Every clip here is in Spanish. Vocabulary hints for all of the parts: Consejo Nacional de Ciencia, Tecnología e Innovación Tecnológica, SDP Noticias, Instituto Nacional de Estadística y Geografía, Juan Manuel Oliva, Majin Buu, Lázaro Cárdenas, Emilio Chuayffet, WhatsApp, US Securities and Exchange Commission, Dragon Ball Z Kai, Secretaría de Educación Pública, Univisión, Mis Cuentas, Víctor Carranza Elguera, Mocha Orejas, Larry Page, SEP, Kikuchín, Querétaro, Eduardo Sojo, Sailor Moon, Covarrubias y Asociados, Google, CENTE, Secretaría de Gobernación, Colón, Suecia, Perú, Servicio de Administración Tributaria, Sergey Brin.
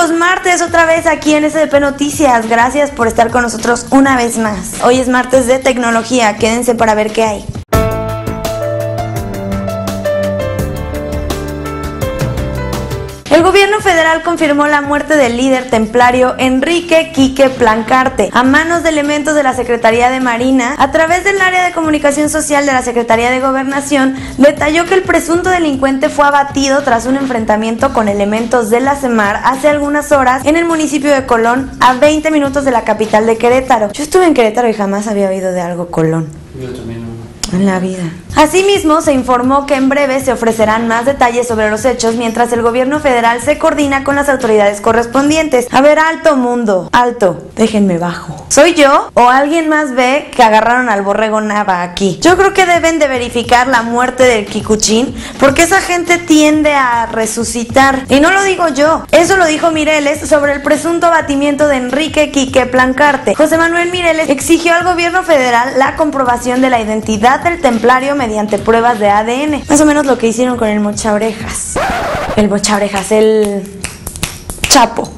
amigos, martes otra vez aquí en SDP Noticias, gracias por estar con nosotros una vez más. Hoy es martes de tecnología, quédense para ver qué hay. El gobierno federal confirmó la muerte del líder templario Enrique Plancarte a manos de elementos de la Secretaría de Marina. A través del área de comunicación social de la Secretaría de Gobernación, detalló que el presunto delincuente fue abatido tras un enfrentamiento con elementos de la SEMAR hace algunas horas en el municipio de Colón, a 20 minutos de la capital de Querétaro. Yo estuve en Querétaro y jamás había oído de algo Colón. Yo también no. En la vida. Asimismo, se informó que en breve se ofrecerán más detalles sobre los hechos mientras el gobierno federal se coordina con las autoridades correspondientes. A ver, alto mundo, alto, déjenme bajo. ¿Soy yo o alguien más ve que agarraron al borrego Nava aquí? Yo creo que deben de verificar la muerte del Kikuchín porque esa gente tiende a resucitar. Y no lo digo yo, eso lo dijo Mireles sobre el presunto abatimiento de Enrique Plancarte. José Manuel Mireles exigió al gobierno federal la comprobación de la identidad del templario mediante pruebas de ADN, más o menos lo que hicieron con el Mocha Orejas. El Mocha Orejas, el Chapo.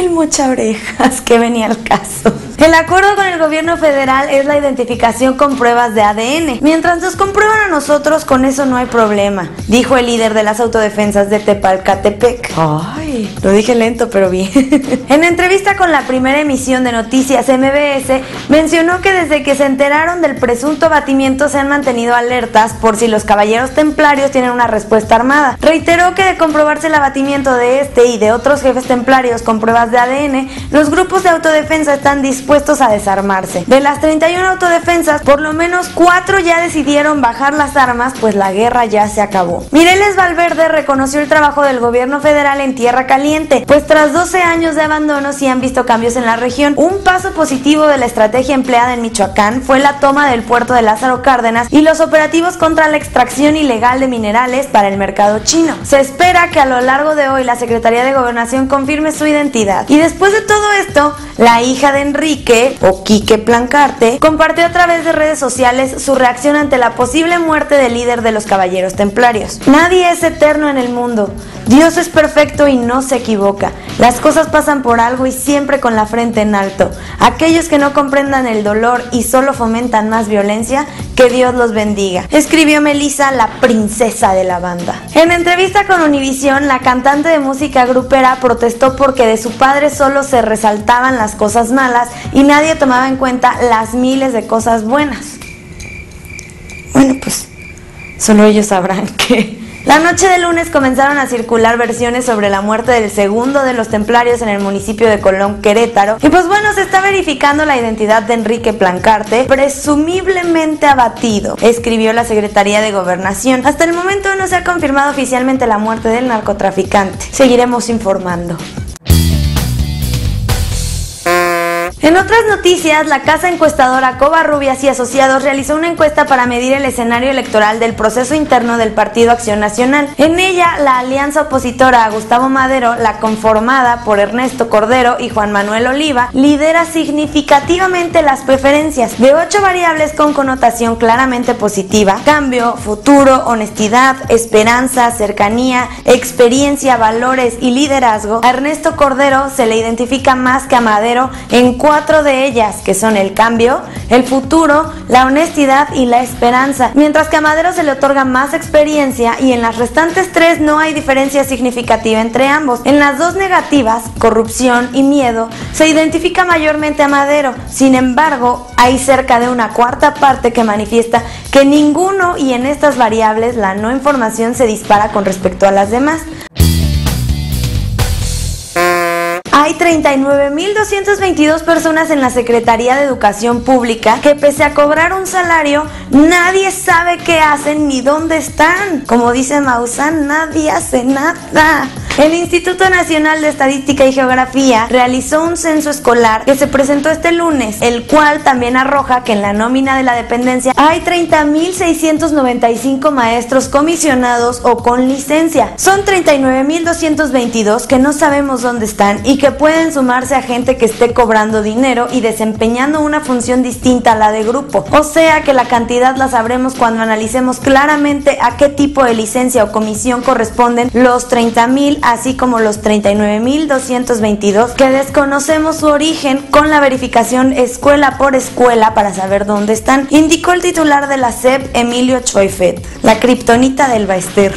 El Mocha Orejas, que venía al caso. El acuerdo con el gobierno federal es la identificación con pruebas de ADN. Mientras nos comprueban a nosotros, con eso no hay problema, dijo el líder de las autodefensas de Tepalcatepec. Ay, lo dije lento, pero bien. En entrevista con la primera emisión de Noticias MBS, mencionó que desde que se enteraron del presunto abatimiento se han mantenido alertas por si los caballeros templarios tienen una respuesta armada. Reiteró que de comprobarse el abatimiento de este y de otros jefes templarios con pruebas de ADN, los grupos de autodefensa están dispuestos a desarmarse. De las 31 autodefensas, por lo menos 4 ya decidieron bajar las armas, pues la guerra ya se acabó. Mireles Valverde reconoció el trabajo del gobierno federal en Tierra Caliente, pues tras 12 años de abandono sí han visto cambios en la región. Un paso positivo de la estrategia empleada en Michoacán fue la toma del puerto de Lázaro Cárdenas y los operativos contra la extracción ilegal de minerales para el mercado chino. Se espera que a lo largo de hoy la Secretaría de Gobernación confirme su identidad. Y después de todo esto, la hija de Enrique, o Kike Plancarte, compartió a través de redes sociales su reacción ante la posible muerte del líder de los Caballeros Templarios. Nadie es eterno en el mundo. Dios es perfecto y no se equivoca. Las cosas pasan por algo y siempre con la frente en alto. Aquellos que no comprendan el dolor y solo fomentan más violencia, que Dios los bendiga, escribió Melissa, la princesa de la banda. En entrevista con Univisión, la cantante de música grupera protestó porque de su padre solo se resaltaban las cosas malas y nadie tomaba en cuenta las miles de cosas buenas. Bueno, pues solo ellos sabrán que... La noche de lunes comenzaron a circular versiones sobre la muerte del segundo de los templarios en el municipio de Colón, Querétaro. Y pues bueno, se está verificando la identidad de Enrique Plancarte, presumiblemente abatido, escribió la Secretaría de Gobernación. Hasta el momento no se ha confirmado oficialmente la muerte del narcotraficante. Seguiremos informando. En otras noticias, la casa encuestadora Covarrubias y Asociados realizó una encuesta para medir el escenario electoral del proceso interno del Partido Acción Nacional. En ella, la alianza opositora a Gustavo Madero, la conformada por Ernesto Cordero y Juan Manuel Oliva, lidera significativamente las preferencias. De 8 variables con connotación claramente positiva: cambio, futuro, honestidad, esperanza, cercanía, experiencia, valores y liderazgo, a Ernesto Cordero se le identifica más que a Madero en 4 de ellas, que son el cambio, el futuro, la honestidad y la esperanza, mientras que a Madero se le otorga más experiencia y en las restantes 3 no hay diferencia significativa entre ambos. En las 2 negativas, corrupción y miedo, se identifica mayormente a Madero. Sin embargo, hay cerca de una cuarta parte que manifiesta que ninguno, y en estas variables la no información se dispara con respecto a las demás. Hay 39,222 personas en la Secretaría de Educación Pública que, pese a cobrar un salario, nadie sabe qué hacen ni dónde están. Como dice Maussan, nadie hace nada. El Instituto Nacional de Estadística y Geografía realizó un censo escolar que se presentó este lunes, el cual también arroja que en la nómina de la dependencia hay 30,695 maestros comisionados o con licencia. Son 39,222 que no sabemos dónde están y y que pueden sumarse a gente que esté cobrando dinero y desempeñando una función distinta a la de grupo. O sea que la cantidad la sabremos cuando analicemos claramente a qué tipo de licencia o comisión corresponden los 30,000, así como los 39,222 que desconocemos su origen, con la verificación escuela por escuela para saber dónde están, indicó el titular de la SEP, Emilio Chuayffet, la kriptonita del Baester.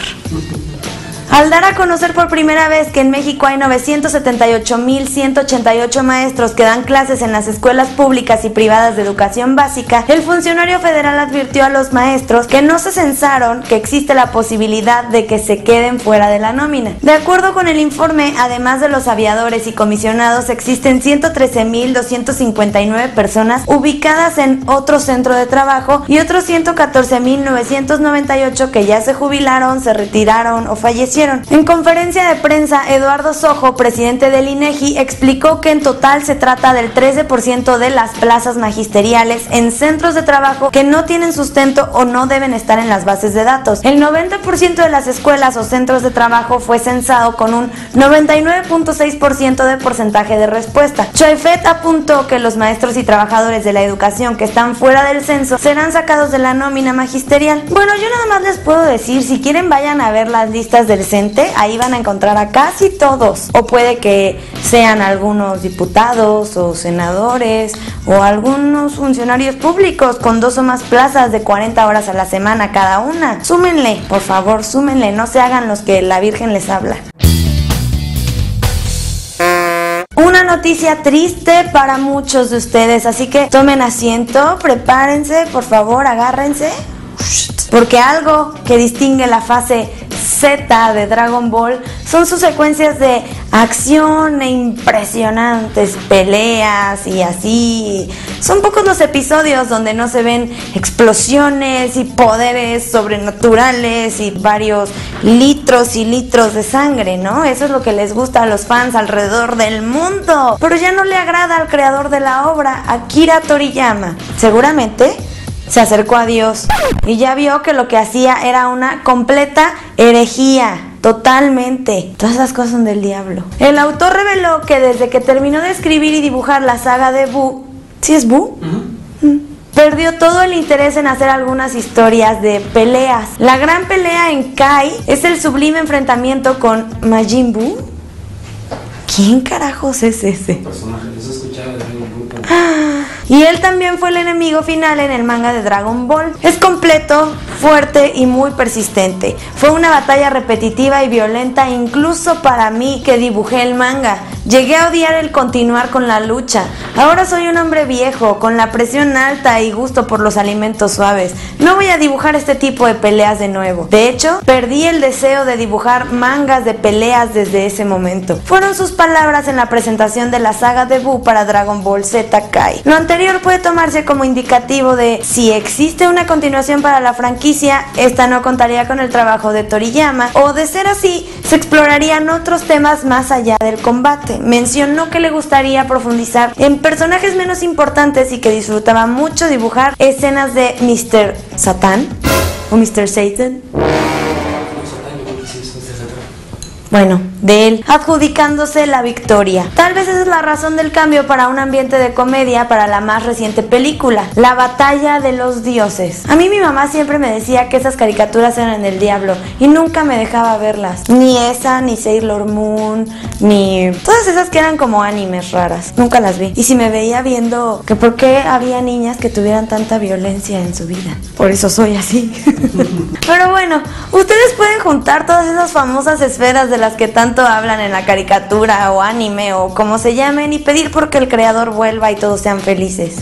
Al dar a conocer por primera vez que en México hay 978,188 maestros que dan clases en las escuelas públicas y privadas de educación básica, el funcionario federal advirtió a los maestros que no se censaron, que existe la posibilidad de que se queden fuera de la nómina. De acuerdo con el informe, además de los aviadores y comisionados, existen 113,259 personas ubicadas en otro centro de trabajo y otros 114,998 que ya se jubilaron, se retiraron o fallecieron. En conferencia de prensa, Eduardo Sojo, presidente del INEGI, explicó que en total se trata del 13% de las plazas magisteriales en centros de trabajo que no tienen sustento o no deben estar en las bases de datos. El 90% de las escuelas o centros de trabajo fue censado, con un 99.6% de porcentaje de respuesta. Chuayffet apuntó que los maestros y trabajadores de la educación que están fuera del censo serán sacados de la nómina magisterial. Bueno, yo nada más les puedo decir, si quieren vayan a ver las listas del CENTE, ahí van a encontrar a casi todos, o puede que sean algunos diputados o senadores o algunos funcionarios públicos con 2 o más plazas de 40 horas a la semana cada una. Súmenle, por favor, súmenle, no se hagan los que la Virgen les habla. Una noticia triste para muchos de ustedes, así que tomen asiento, prepárense, por favor, agárrense, porque algo que distingue la fase Z de Dragon Ball son sus secuencias de acción e impresionantes peleas y así. Son pocos los episodios donde no se ven explosiones y poderes sobrenaturales y varios litros y litros de sangre, ¿no? Eso es lo que les gusta a los fans alrededor del mundo. Pero ya no le agrada al creador de la obra, Akira Toriyama. Seguramente se acercó a Dios y ya vio que lo que hacía era una completa herejía. Totalmente. Todas esas cosas son del diablo. El autor reveló que desde que terminó de escribir y dibujar la saga de Buu, ¿sí es Buu? Perdió todo el interés en hacer algunas historias de peleas. La gran pelea en Kai es el sublime enfrentamiento con Majin Buu. ¿Quién carajos es ese? Personaje, eso escuchaba de algún grupo. Y él también fue el enemigo final en el manga de Dragon Ball. Es completo, fuerte y muy persistente. Fue una batalla repetitiva y violenta, incluso para mí que dibujé el manga. Llegué a odiar el continuar con la lucha. Ahora soy un hombre viejo, con la presión alta y gusto por los alimentos suaves. No voy a dibujar este tipo de peleas de nuevo. De hecho, perdí el deseo de dibujar mangas de peleas desde ese momento. Fueron sus palabras en la presentación de la saga de Buu para Dragon Ball Z Kai. Lo anterior puede tomarse como indicativo de si existe una continuación para la franquicia, esta no contaría con el trabajo de Toriyama, o de ser así, se explorarían otros temas más allá del combate. Mencionó que le gustaría profundizar en personajes menos importantes y que disfrutaba mucho dibujar escenas de Mr. Satan o Mr. Satan. Bueno, de él, adjudicándose la victoria. Tal vez esa es la razón del cambio para un ambiente de comedia para la más reciente película, La Batalla de los Dioses. A mí mi mamá siempre me decía que esas caricaturas eran del diablo y nunca me dejaba verlas. Ni esa, ni Sailor Moon, ni todas esas que eran como animes raras. Nunca las vi. Y si me veía viendo que por qué había niñas que tuvieran tanta violencia en su vida. Por eso soy así. Pero bueno, ustedes pueden juntar todas esas famosas esferas de las que tanto hablan en la caricatura o anime o como se llamen y pedir porque el creador vuelva y todos sean felices.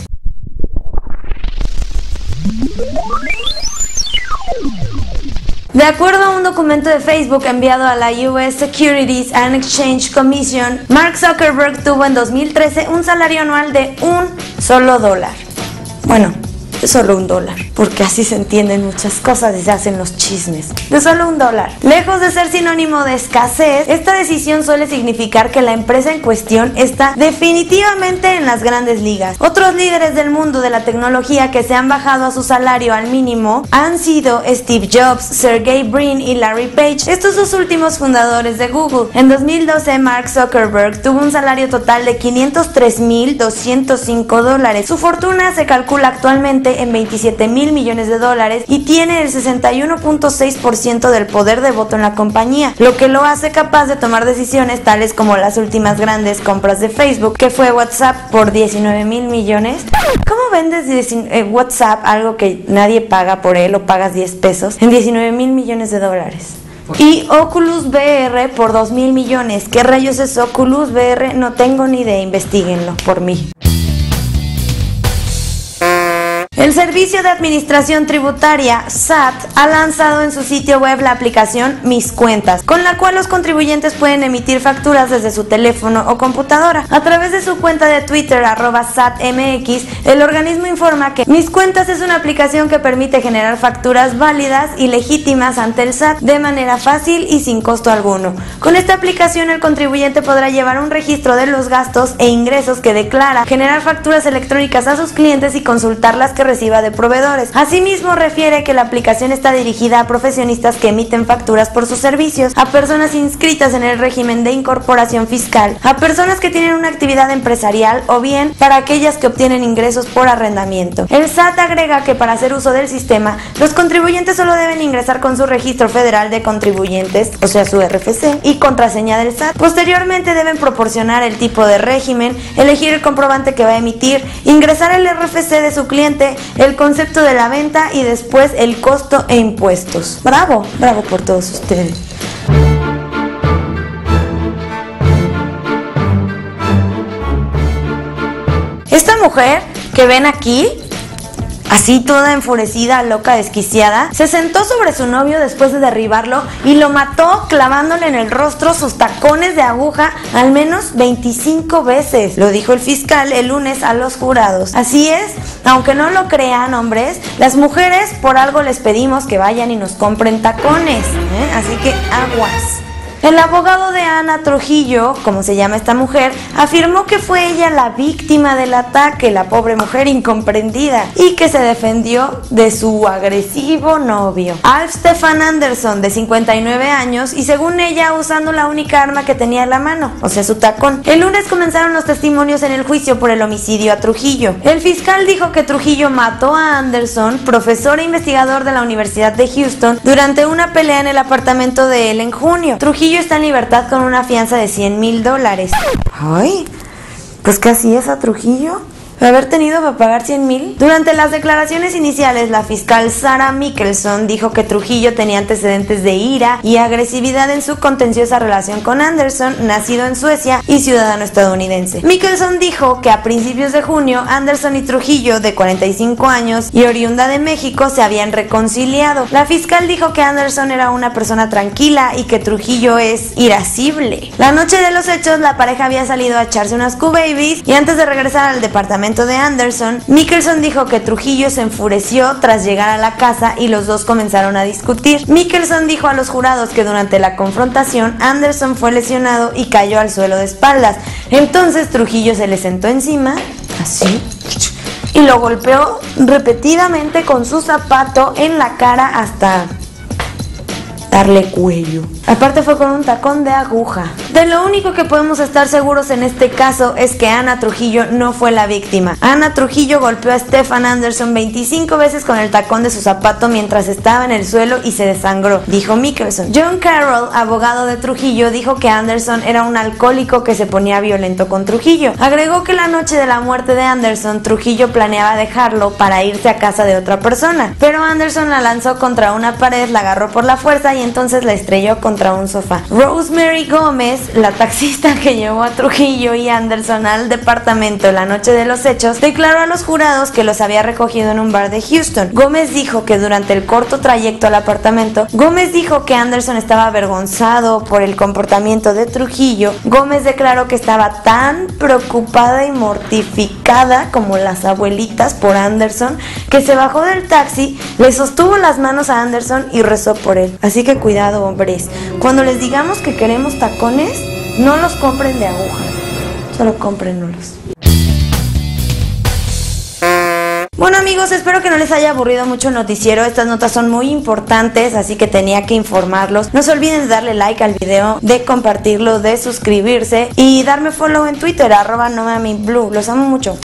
De acuerdo a un documento de Facebook enviado a la US Securities and Exchange Commission, Mark Zuckerberg tuvo en 2013 un salario anual de $1. Bueno, solo $1, porque así se entienden muchas cosas y se hacen los chismes. De solo $1. Lejos de ser sinónimo de escasez, esta decisión suele significar que la empresa en cuestión está definitivamente en las grandes ligas. Otros líderes del mundo de la tecnología que se han bajado a su salario al mínimo han sido Steve Jobs, Sergey Brin y Larry Page, estos dos últimos fundadores de Google. En 2012, Mark Zuckerberg tuvo un salario total de $503,205. Su fortuna se calcula actualmente en $27,000 millones y tiene el 61.6% del poder de voto en la compañía, lo que lo hace capaz de tomar decisiones tales como las últimas grandes compras de Facebook, que fue WhatsApp por $19,000 millones. ¿Cómo vendes WhatsApp, algo que nadie paga por él, o pagas 10 pesos, en $19,000 millones? Y Oculus VR por $2,000 millones. ¿Qué rayos es Oculus VR? No tengo ni idea, investiguenlo por mí. El Servicio de Administración Tributaria, SAT, ha lanzado en su sitio web la aplicación Mis Cuentas, con la cual los contribuyentes pueden emitir facturas desde su teléfono o computadora. A través de su cuenta de Twitter, @SATMX, el organismo informa que Mis Cuentas es una aplicación que permite generar facturas válidas y legítimas ante el SAT de manera fácil y sin costo alguno. Con esta aplicación, el contribuyente podrá llevar un registro de los gastos e ingresos que declara, generar facturas electrónicas a sus clientes y consultar las que reciba de proveedores. Asimismo, refiere que la aplicación está dirigida a profesionistas que emiten facturas por sus servicios, a personas inscritas en el régimen de incorporación fiscal, a personas que tienen una actividad empresarial o bien para aquellas que obtienen ingresos por arrendamiento. El SAT agrega que para hacer uso del sistema, los contribuyentes solo deben ingresar con su registro federal de contribuyentes, o sea su RFC, y contraseña del SAT. Posteriormente deben proporcionar el tipo de régimen, elegir el comprobante que va a emitir, ingresar el RFC de su cliente, el concepto de la venta y después el costo e impuestos. ¡Bravo! ¡Bravo por todos ustedes! Esta mujer que ven aquí, así toda enfurecida, loca, desquiciada, se sentó sobre su novio después de derribarlo y lo mató clavándole en el rostro sus tacones de aguja al menos 25 veces. Lo dijo el fiscal el lunes a los jurados. Así es, aunque no lo crean, hombres, las mujeres por algo les pedimos que vayan y nos compren tacones, ¿eh? Así que aguas. El abogado de Ana Trujillo, como se llama esta mujer, afirmó que fue ella la víctima del ataque, la pobre mujer incomprendida, y que se defendió de su agresivo novio, Alf Stefan Anderson, de 59 años, y según ella, usando la única arma que tenía en la mano, o sea, su tacón. El lunes comenzaron los testimonios en el juicio por el homicidio a Trujillo. El fiscal dijo que Trujillo mató a Anderson, profesor e investigador de la Universidad de Houston, durante una pelea en el apartamento de él en junio. Trujillo está en libertad con una fianza de $100,000. Ay, pues casi es a Trujillo. Haber tenido para pagar $100,000. Durante las declaraciones iniciales, la fiscal Sara Mickelson dijo que Trujillo tenía antecedentes de ira y agresividad en su contenciosa relación con Anderson, nacido en Suecia y ciudadano estadounidense. Mickelson dijo que a principios de junio, Anderson y Trujillo, de 45 años y oriunda de México, se habían reconciliado. La fiscal dijo que Anderson era una persona tranquila y que Trujillo es irascible. La noche de los hechos, la pareja había salido a echarse unas Q-Babies y antes de regresar al departamento de Anderson, Mickelson dijo que Trujillo se enfureció tras llegar a la casa y los dos comenzaron a discutir. Mickelson dijo a los jurados que durante la confrontación Anderson fue lesionado y cayó al suelo de espaldas. Entonces Trujillo se le sentó encima, así, y lo golpeó repetidamente con su zapato en la cara hasta darle cuello. Aparte fue con un tacón de aguja. De lo único que podemos estar seguros en este caso es que Ana Trujillo no fue la víctima. Ana Trujillo golpeó a Stefan Anderson 25 veces con el tacón de su zapato mientras estaba en el suelo y se desangró, dijo Mickelson. John Carroll, abogado de Trujillo, dijo que Anderson era un alcohólico que se ponía violento con Trujillo. Agregó que la noche de la muerte de Anderson, Trujillo planeaba dejarlo para irse a casa de otra persona, pero Anderson la lanzó contra una pared, la agarró por la fuerza y entonces la estrelló contra un sofá. Rosemary Gómez, Mireles, la taxista que llevó a Trujillo y Anderson al departamento la noche de los hechos, declaró a los jurados que los había recogido en un bar de Houston. Gómez dijo que durante el corto trayecto al apartamento, Anderson estaba avergonzado por el comportamiento de Trujillo. Gómez declaró que estaba tan preocupada y mortificada como las abuelitas por Anderson que se bajó del taxi, le sostuvo las manos a Anderson y rezó por él. Así que cuidado, hombres, cuando les digamos que queremos tacones, no los compren de aguja, solo cómprenlos. Bueno amigos, espero que no les haya aburrido mucho el noticiero, estas notas son muy importantes, así que tenía que informarlos. No se olviden de darle like al video, de compartirlo, de suscribirse y darme follow en Twitter, @nomamiblue, los amo mucho.